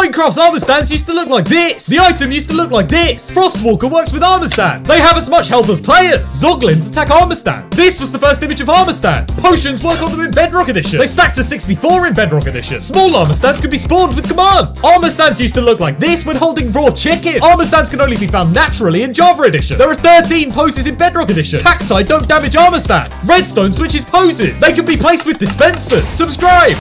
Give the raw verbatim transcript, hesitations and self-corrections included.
Minecraft's armor stands used to look like this. The item used to look like this. Frost Walker works with armor stand. They have as much health as players. Zoglins attack armor stand. This was the first image of armor stand. Potions work on them in Bedrock Edition. They stack to sixty-four in Bedrock Edition. Small armor stands can be spawned with commands. Armor stands used to look like this when holding raw chicken. Armor stands can only be found naturally in Java Edition. There are thirteen poses in Bedrock Edition. Cacti don't damage armor stands. Redstone switches poses. They can be placed with dispensers. Subscribe!